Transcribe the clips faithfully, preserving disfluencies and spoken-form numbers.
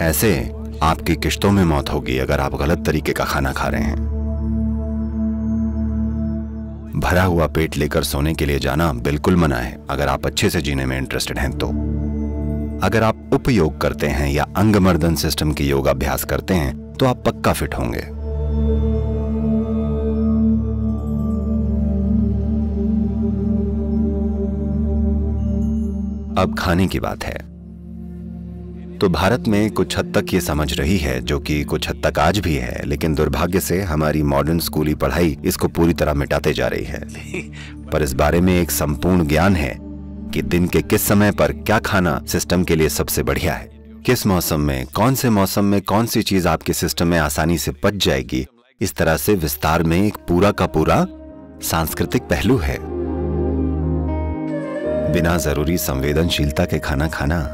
ऐसे आपकी किश्तों में मौत होगी अगर आप गलत तरीके का खाना खा रहे हैं। भरा हुआ पेट लेकर सोने के लिए जाना बिल्कुल मना है अगर आप अच्छे से जीने में इंटरेस्टेड हैं तो। अगर आप उपयोग करते हैं या अंगमर्दन सिस्टम की योग अभ्यास करते हैं तो आप पक्का फिट होंगे। अब खाने की बात है तो भारत में कुछ हद तक ये समझ रही है, जो कि कुछ हद तक आज भी है, लेकिन दुर्भाग्य से हमारी मॉडर्न स्कूली पढ़ाई इसको पूरी तरह मिटाते जा रही है। पर इस बारे में एक संपूर्ण ज्ञान है कि दिन के किस समय पर क्या खाना सिस्टम के लिए सबसे बढ़िया है, किस मौसम में कौन से मौसम में कौन सी चीज आपके सिस्टम में आसानी से पच जाएगी। इस तरह से विस्तार में एक पूरा का पूरा सांस्कृतिक पहलू है। बिना जरूरी संवेदनशीलता के खाना खाना,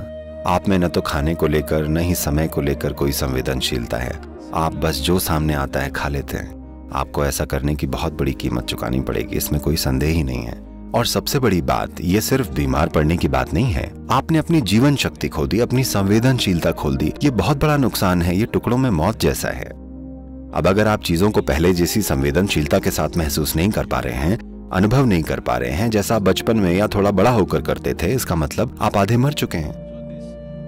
आप में न तो खाने को लेकर न ही समय को लेकर कोई संवेदनशीलता है। आप बस जो सामने आता है खा लेते हैं। आपको ऐसा करने की बहुत बड़ी कीमत चुकानी पड़ेगी, इसमें कोई संदेह ही नहीं है। और सबसे बड़ी बात, ये सिर्फ बीमार पड़ने की बात नहीं है। आपने अपनी जीवन शक्ति खो दी, अपनी संवेदनशीलता खो दी। ये बहुत बड़ा नुकसान है, ये टुकड़ों में मौत जैसा है। अब अगर आप चीजों को पहले जैसी संवेदनशीलता के साथ महसूस नहीं कर पा रहे हैं, अनुभव नहीं कर पा रहे हैं, जैसा बचपन में या थोड़ा बड़ा होकर करते थे, इसका मतलब आप आधे मर चुके हैं।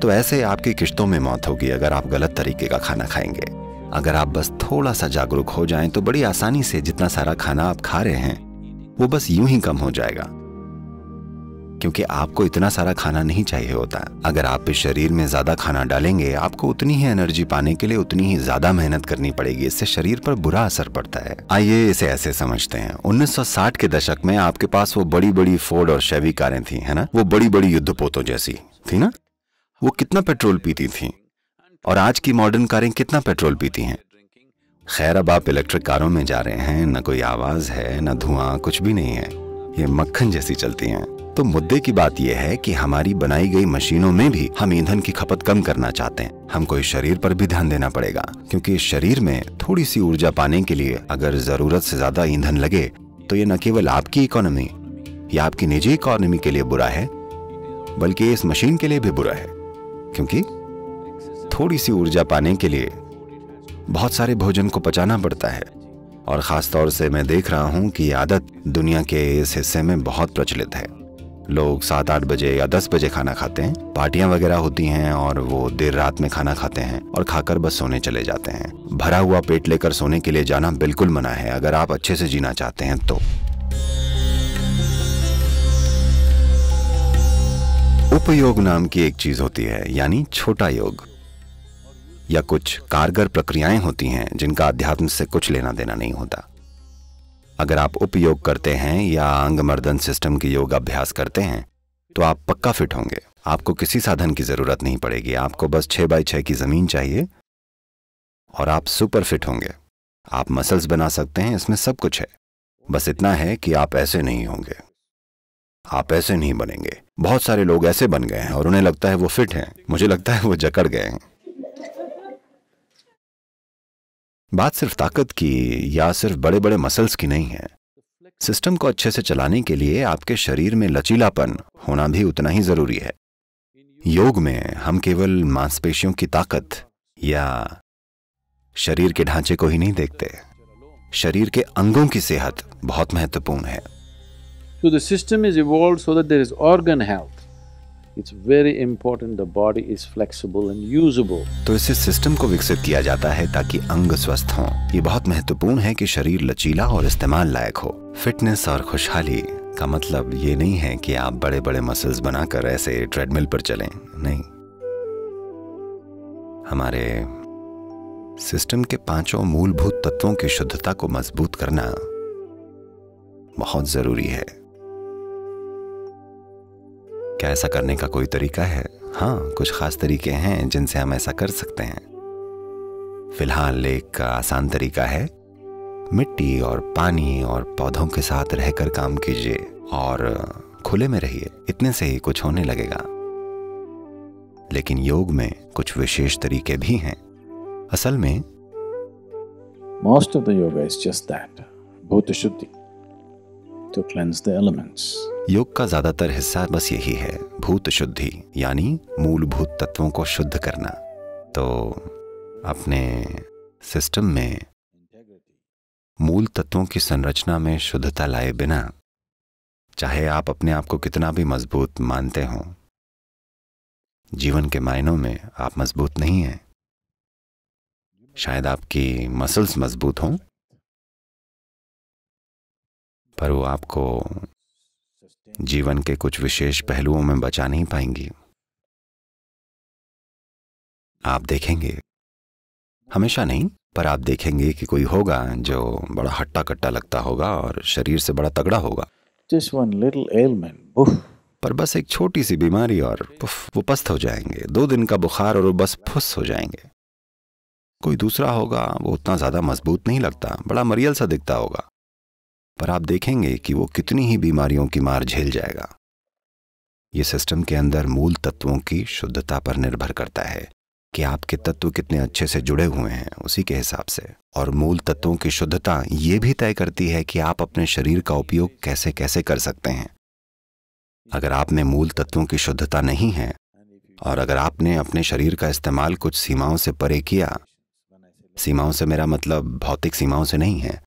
तो ऐसे आपकी किश्तों में मौत होगी अगर आप गलत तरीके का खाना खाएंगे। अगर आप बस थोड़ा सा जागरूक हो जाएं तो बड़ी आसानी से जितना सारा खाना आप खा रहे हैं वो बस यूं ही कम हो जाएगा, क्योंकि आपको इतना सारा खाना नहीं चाहिए होता। अगर आप इस शरीर में ज्यादा खाना डालेंगे, आपको उतनी ही एनर्जी पाने के लिए उतनी ही ज्यादा मेहनत करनी पड़ेगी। इससे शरीर पर बुरा असर पड़ता है। आइए इसे ऐसे समझते हैं। उन्नीस सौ साठ के दशक में आपके पास वो बड़ी बड़ी फोर्ड और शेवी कारें थी, है ना? वो बड़ी बड़ी युद्धपोतों जैसी थी ना? वो कितना पेट्रोल पीती थी, और आज की मॉडर्न कारें कितना पेट्रोल पीती हैं? खैर, अब आप इलेक्ट्रिक कारों में जा रहे हैं, न कोई आवाज है, न धुआं, कुछ भी नहीं है, ये मक्खन जैसी चलती हैं। तो मुद्दे की बात यह है कि हमारी बनाई गई मशीनों में भी हम ईंधन की खपत कम करना चाहते हैं। हमको इस शरीर पर भी ध्यान देना पड़ेगा, क्योंकि इस शरीर में थोड़ी सी ऊर्जा पाने के लिए अगर जरूरत से ज्यादा ईंधन लगे तो ये न केवल आपकी इकोनॉमी या आपकी निजी इकोनॉमी के लिए बुरा है, बल्कि इस मशीन के लिए भी बुरा है, क्योंकि थोड़ी सी ऊर्जा पाने के लिए बहुत सारे भोजन को पचाना पड़ता है। और ख़ासतौर से मैं देख रहा हूँ कि ये आदत दुनिया के इस हिस्से में बहुत प्रचलित है। लोग सात आठ बजे या दस बजे खाना खाते हैं, पार्टियाँ वगैरह होती हैं, और वो देर रात में खाना खाते हैं और खाकर बस सोने चले जाते हैं। भरा हुआ पेट लेकर सोने के लिए जाना बिल्कुल मना है अगर आप अच्छे से जीना चाहते हैं तो। उपयोग नाम की एक चीज़ होती है, यानी छोटा योग या कुछ कारगर प्रक्रियाएं होती हैं जिनका अध्यात्म से कुछ लेना देना नहीं होता। अगर आप उपयोग करते हैं या अंगमर्दन सिस्टम की योग अभ्यास करते हैं तो आप पक्का फिट होंगे। आपको किसी साधन की जरूरत नहीं पड़ेगी, आपको बस छः बाई छः की जमीन चाहिए और आप सुपर फिट होंगे। आप मसल्स बना सकते हैं, इसमें सब कुछ है। बस इतना है कि आप ऐसे नहीं होंगे, आप ऐसे नहीं बनेंगे। बहुत सारे लोग ऐसे बन गए हैं और उन्हें लगता है वो फिट हैं, मुझे लगता है वो जकड़ गए हैं। बात सिर्फ ताकत की या सिर्फ बड़े बड़े मसल्स की नहीं है। सिस्टम को अच्छे से चलाने के लिए आपके शरीर में लचीलापन होना भी उतना ही जरूरी है। योग में हम केवल मांसपेशियों की ताकत या शरीर के ढांचे को ही नहीं देखते, शरीर के अंगों की सेहत बहुत महत्वपूर्ण है। So the system is evolved so that there is organ health. It's very important the body is flexible and usable. तो इस सिस्टम को विकसित किया जाता है ताकि अंग स्वस्थ हों। ये बहुत महत्वपूर्ण है कि शरीर लचीला और इस्तेमाल लायक हो। फिटनेस और खुशहाली का मतलब ये नहीं है कि आप बड़े बड़े मसल्स बनाकर ऐसे ट्रेडमिल पर चलें, नहीं। हमारे सिस्टम के पांचों मूलभूत तत्वों की शुद्धता को मजबूत करना बहुत जरूरी है। क्या ऐसा करने का कोई तरीका है? हाँ, कुछ खास तरीके हैं जिनसे हम ऐसा कर सकते हैं। फिलहाल एक आसान तरीका है, मिट्टी और पानी और पौधों के साथ रहकर काम कीजिए और खुले में रहिए। इतने से ही कुछ होने लगेगा। लेकिन योग में कुछ विशेष तरीके भी हैं। असल में most of the yoga is just that, भूत शुद्धि to cleanse the elements. योग का ज्यादातर हिस्सा बस यही है, भूत शुद्धि, यानी मूलभूत तत्वों को शुद्ध करना। तो अपने सिस्टम में मूल तत्वों की संरचना में शुद्धता लाए बिना, चाहे आप अपने आप को कितना भी मजबूत मानते हों, जीवन के मायनों में आप मजबूत नहीं हैं। शायद आपकी मसल्स मजबूत हों, पर वो आपको जीवन के कुछ विशेष पहलुओं में बचा नहीं पाएंगी। आप देखेंगे, हमेशा नहीं, पर आप देखेंगे कि कोई होगा जो बड़ा हट्टा कट्टा लगता होगा और शरीर से बड़ा तगड़ा होगा, Just one little ailment, पर बस एक छोटी सी बीमारी और पुफ, वो पस्त हो जाएंगे। दो दिन का बुखार और वो बस फुस हो जाएंगे। कोई दूसरा होगा, वो उतना ज्यादा मजबूत नहीं लगता, बड़ा मरियल सा दिखता होगा, पर आप देखेंगे कि वो कितनी ही बीमारियों की मार झेल जाएगा। ये सिस्टम के अंदर मूल तत्वों की शुद्धता पर निर्भर करता है कि आपके तत्व कितने अच्छे से जुड़े हुए हैं, उसी के हिसाब से। और मूल तत्वों की शुद्धता ये भी तय करती है कि आप अपने शरीर का उपयोग कैसे कैसे कर सकते हैं। अगर आप में मूल तत्वों की शुद्धता नहीं है और अगर आपने अपने शरीर का इस्तेमाल कुछ सीमाओं से परे किया, सीमाओं से मेरा मतलब भौतिक सीमाओं से नहीं है,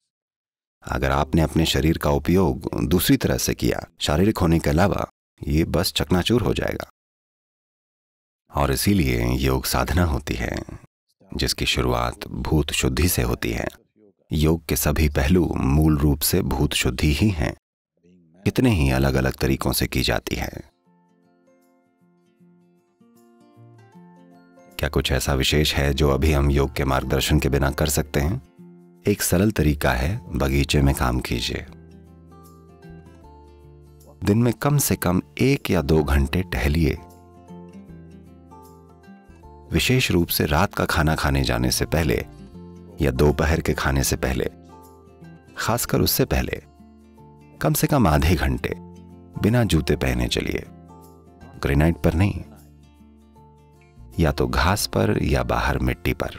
अगर आपने अपने शरीर का उपयोग दूसरी तरह से किया, शारीरिक होने के अलावा, ये बस चकनाचूर हो जाएगा। और इसीलिए योग साधना होती है जिसकी शुरुआत भूत शुद्धि से होती है। योग के सभी पहलू मूल रूप से भूत शुद्धि ही हैं, कितने ही अलग अलग तरीकों से की जाती है। क्या कुछ ऐसा विशेष है जो अभी हम योग के मार्गदर्शन के बिना कर सकते हैं? एक सरल तरीका है, बगीचे में काम कीजिए। दिन में कम से कम एक या दो घंटे टहलिए। विशेष रूप से रात का खाना खाने जाने से पहले या दोपहर के खाने से पहले, खासकर उससे पहले कम से कम आधे घंटे बिना जूते पहने चलिए। ग्रेनाइट पर नहीं, या तो घास पर या बाहर मिट्टी पर।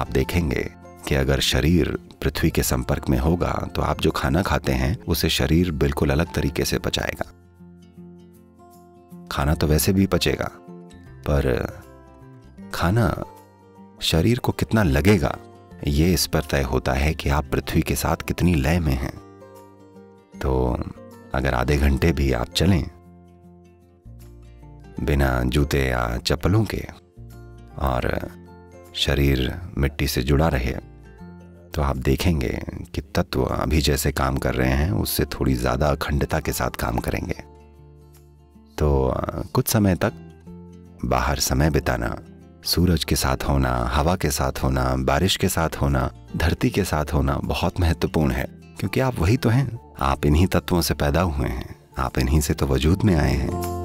आप देखेंगे कि अगर शरीर पृथ्वी के संपर्क में होगा तो आप जो खाना खाते हैं उसे शरीर बिल्कुल अलग तरीके से पचाएगा। खाना तो वैसे भी पचेगा, पर खाना शरीर को कितना लगेगा ये इस पर तय होता है कि आप पृथ्वी के साथ कितनी लय में हैं। तो अगर आधे घंटे भी आप चलें बिना जूते या चप्पलों के और शरीर मिट्टी से जुड़ा रहे, तो आप देखेंगे कि तत्व अभी जैसे काम कर रहे हैं उससे थोड़ी ज़्यादा अखंडता के साथ काम करेंगे। तो कुछ समय तक बाहर समय बिताना, सूरज के साथ होना, हवा के साथ होना, बारिश के साथ होना, धरती के साथ होना बहुत महत्वपूर्ण है, क्योंकि आप वही तो हैं। आप इन्हीं तत्वों से पैदा हुए हैं, आप इन्हीं से तो वजूद में आए हैं।